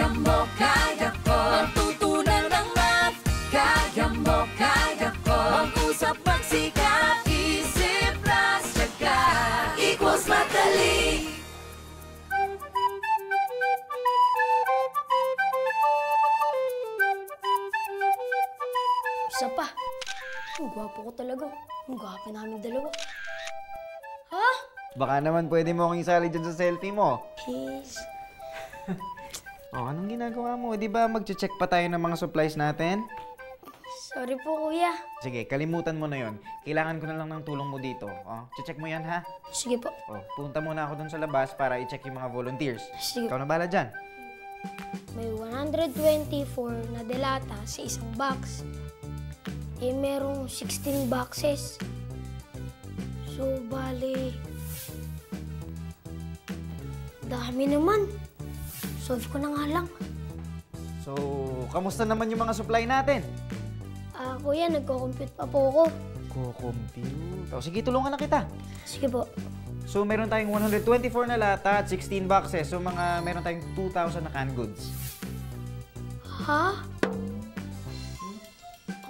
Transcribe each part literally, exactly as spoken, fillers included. Kaya mo, kaya ko. Magtutunan ng math. Kaya mo, kaya ko. Mag-usap, magsikap. Isip, plus, tsaka equals matali. Isa pa. Ang gwapo ko talaga. Ang gwapo namin dalawa. Ha? Baka naman pwede mo akong isali dyan sa selfie mo. Please. Oh, anong ginagawa mo? Di ba mag-check pa tayo ng mga supplies natin? Sorry po, kuya. Sige, kalimutan mo na yon. Kailangan ko na lang ng tulong mo dito. Oh, check mo yan, ha? Sige po. Oh, punta muna ako dun sa labas para i-check yung mga volunteers. Sige. Ikaw na bala dyan. May one hundred twenty-four na delata sa isang box. Eh, merong sixteen boxes. So, bale... dami naman. Solve ko na nga lang. So, kamusta naman yung mga supply natin? Ah, uh, kuya, nagko-compute pa po ako. Nagko-compute? O, sige, tulungan na kita. Sige po. So, meron tayong one hundred twenty-four na lata at sixteen boxes. So, mga meron tayong two thousand na canned goods. Ha?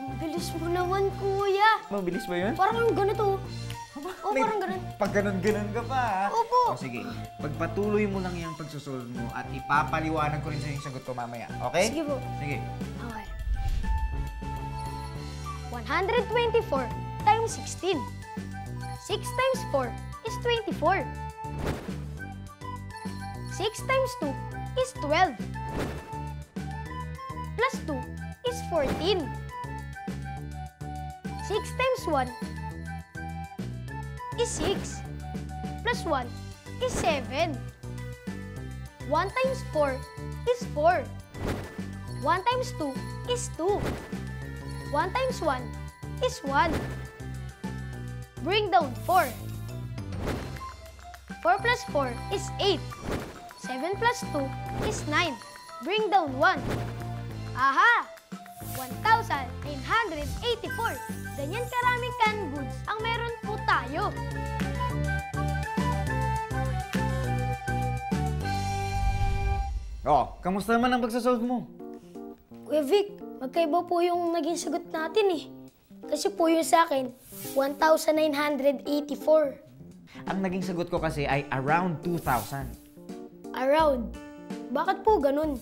Ang bilis mo naman, kuya. Mabilis ba yun? Parang ganito. O, may, parang ganun. Pag ganun-ganun ka pa, ha? Opo. O, sige. Pagpatuloy mo lang yung pagsusolve mo at ipapaliwanag ko rin sa'yo yung sagot ko mamaya. Okay? Sige po. Sige. Okay. one hundred twenty-four times sixteen. six times four is twenty-four. six times two is twelve. Plus two is fourteen. six times one is six. Plus one is seven. one times four is four. one times two is two. one times one is one. Bring down four. four plus four is eight. seven plus two is nine. Bring down one. Aha! one thousand nine hundred eighty-four. Ganyan karaming canned goods ang meron po tayo. Oh, kamusta naman ang pagsasolve mo? Kuya Vic, magkaiba po yung naging sagot natin eh. Kasi po yung sa akin, one thousand nine hundred eighty-four. Ang naging sagot ko kasi ay around two thousand. Around? Bakit po ganun?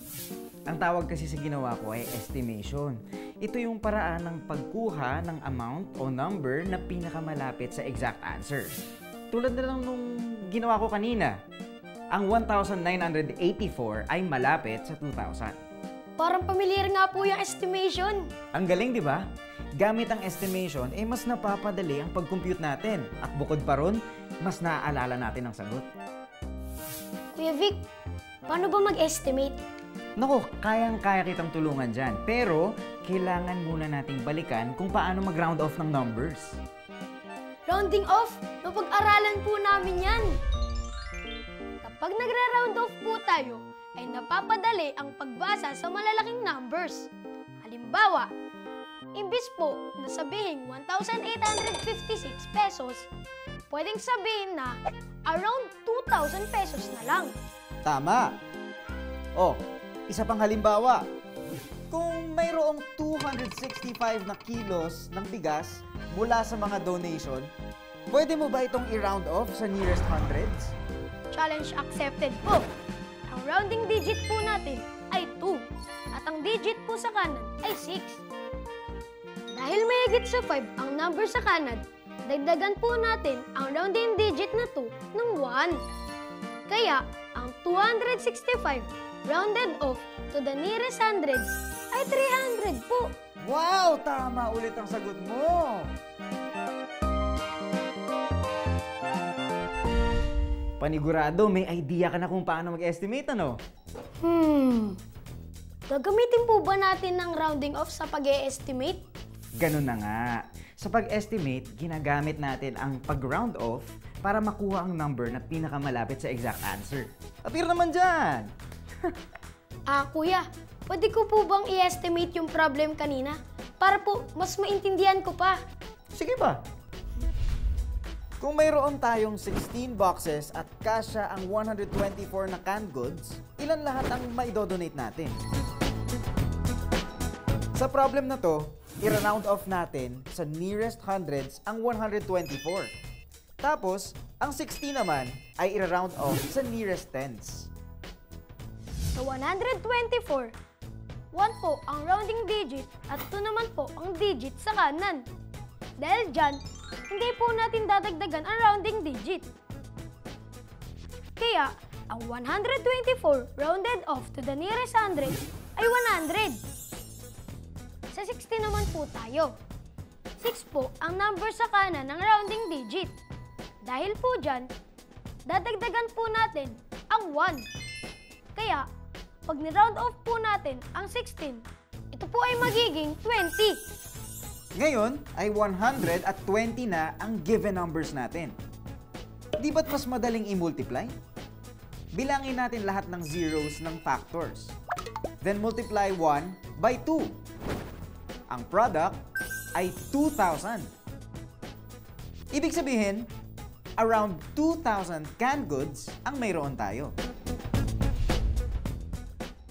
Ang tawag kasi sa ginawa ko ay estimation. Ito yung paraan ng pagkuha ng amount o number na pinakamalapit sa exact answer. Tulad na lang nung ginawa ko kanina. Ang one thousand nine hundred eighty-four ay malapit sa two thousand. Parang pamilyar nga po yung estimation. Ang galing, di ba? Gamit ang estimation, eh mas napapadali ang pag-compute natin. At bukod pa ron, mas naaalala natin ang sagot. Kuya Vic, paano ba mag-estimate? Naku, kayang-kaya kitang tulungan dyan. Pero, kailangan muna nating balikan kung paano mag-round off ng numbers. Rounding off? Napag-aralan po namin yan! Kapag nagre-round off po tayo, ay napapadali ang pagbasa sa malalaking numbers. Halimbawa, imbis po na sabihing one thousand eight hundred fifty-six pesos, pwedeng sabihin na around two thousand pesos na lang. Tama! Oh, isa pang halimbawa, kung mayroong two hundred sixty-five na kilos ng bigas mula sa mga donation, pwede mo ba itong i-round off sa nearest hundreds? Challenge accepted po! Ang rounding digit po natin ay two, at ang digit po sa kanan ay six. Dahil may higit sa five ang number sa kanan, dagdagan po natin ang rounding digit na two ng one. Kaya, ang two hundred sixty-five rounded off to the nearest hundreds ay three hundred po. Wow! Tama ulit ang sagot mo! Panigurado, may idea ka na kung paano mag-estimate, ano? Hmm... Gagamitin po ba natin ng rounding off sa pag-e-estimate? Ganun na nga. Sa pag-estimate, ginagamit natin ang pag-round off para makuha ang number na pinakamalapit sa exact answer. Appear naman dyan! Ah, kuya, pwede ko po bang i-estimate yung problem kanina? Para po, mas maintindihan ko pa. Sige ba? Kung mayroon tayong sixteen boxes at kasya ang one hundred twenty-four na canned goods, ilan lahat ang maidodonate natin? Sa problem na to, i-round off natin sa nearest hundreds ang one hundred twenty-four. Tapos, ang sixteen naman ay i-round off sa nearest tens. Sa one hundred twenty-four, one po ang rounding digit at two naman po ang digit sa kanan. Dahil dyan, hindi po natin dadagdagan ang rounding digit. Kaya, ang one hundred twenty-four rounded off to the nearest hundred ay one hundred. Sa sixty naman po tayo. six po ang number sa kanan ng rounding digit. Dahil po dyan, dadagdagan po natin ang one. Kaya, pag ni-round off po natin ang sixteen, ito po ay magiging twenty. Ngayon ay one hundred at twenty na ang given numbers natin. Di ba't mas madaling i-multiply? Bilangin natin lahat ng zeros ng factors. Then multiply one by two. Ang product ay two thousand. Ibig sabihin, around two thousand canned goods ang mayroon tayo.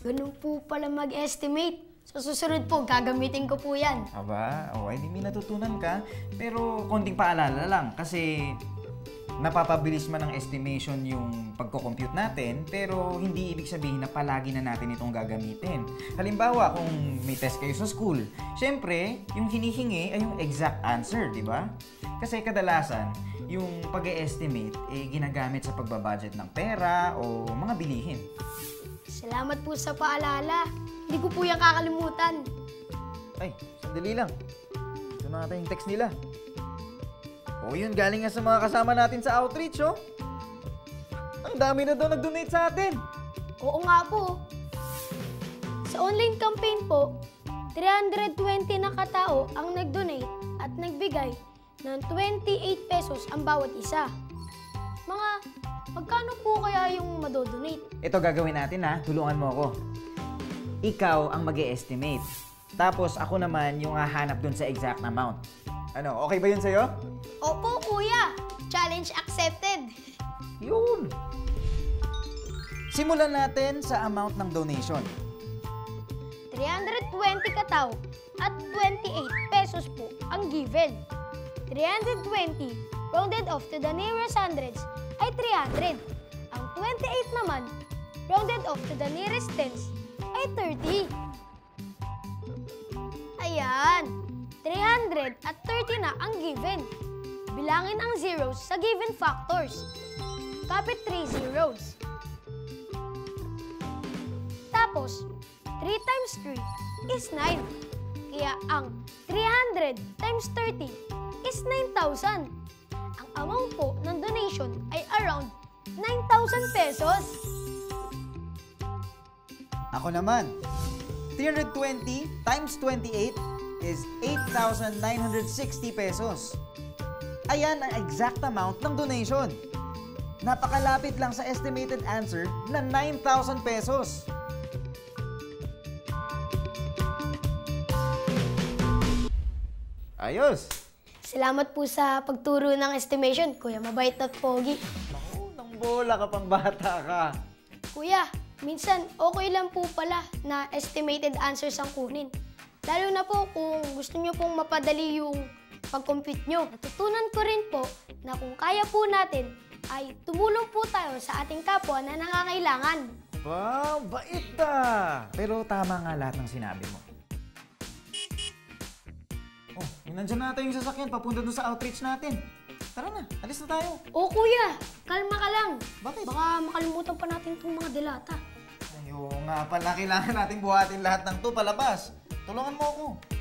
Ganun po pala mag-estimate. So, susunod po, gagamitin ko po yan. Aba, o, oh, hindi may natutunan ka. Pero, konting paalala lang. Kasi, napapabilis man ng estimation yung pagko-compute natin, pero hindi ibig sabihin na palagi na natin itong gagamitin. Halimbawa, kung may test kayo sa school, syempre, yung hinihingi ay yung exact answer, di ba? Kasi kadalasan, yung pag-e-estimate, eh, ginagamit sa pagbabudget ng pera o mga bilihin. Salamat po sa paalala. Hindi ko po yung kakalimutan. Ay, sandali lang. Ito na natin yung text nila. O yun, galing nga sa mga kasama natin sa outreach, oh. Ang dami na daw nag-donate sa atin. Oo nga po. Sa online campaign po, three hundred twenty na katao ang nag-donate at nagbigay ng twenty-eight pesos ang bawat isa. Mga, magkano po kaya yung madodonate? Ito gagawin natin, ha. Tulungan mo ako. Ikaw ang mag-e-estimate. Tapos ako naman yung hahanap dun sa exact amount. Ano, okay ba yun sa'yo? Opo, kuya. Challenge accepted. Yun. Simulan natin sa amount ng donation. three hundred twenty katao at twenty-eight pesos po ang given. three hundred twenty rounded off to the nearest hundreds ay three hundred. Ang twenty-eight naman rounded off to the nearest tens ay thirty. Ayan, three hundred at thirty na ang given. Bilangin ang zeros sa given factors. Kapit three zeros. Tapos, three times three is nine. Kaya ang three hundred times thirty is nine thousand. Ang amount po ng donation ay around nine thousand pesos. Ako naman, three hundred twenty times twenty-eight is eight thousand nine hundred sixty pesos. Ayan ang exact amount ng donation. Napakalapit lang sa estimated answer na nine thousand pesos. Ayos! Salamat po sa pagturo ng estimation, Kuya Mabait at Pogi. Naku, nang bola ka pang bata ka. Kuya, minsan, okay lang po pala na estimated answers ang kunin. Lalo na po kung gusto nyo pong mapadali yung pag-compute nyo. Natutunan ko rin po na kung kaya po natin ay tumulong po tayo sa ating kapwa na nangangailangan. Wow, bait na! Pero tama nga lahat ng sinabi mo. Oh, nandiyan na tayo yung sasakyan, papunta doon sa outreach natin. Tara na, alis na tayo. Oo, kuya. Kalma ka lang. Bakit? Baka makalimutan pa natin itong mga delata. Ayun nga pala, kailangan natin buhatin lahat ng to palabas. Tulungan mo ako.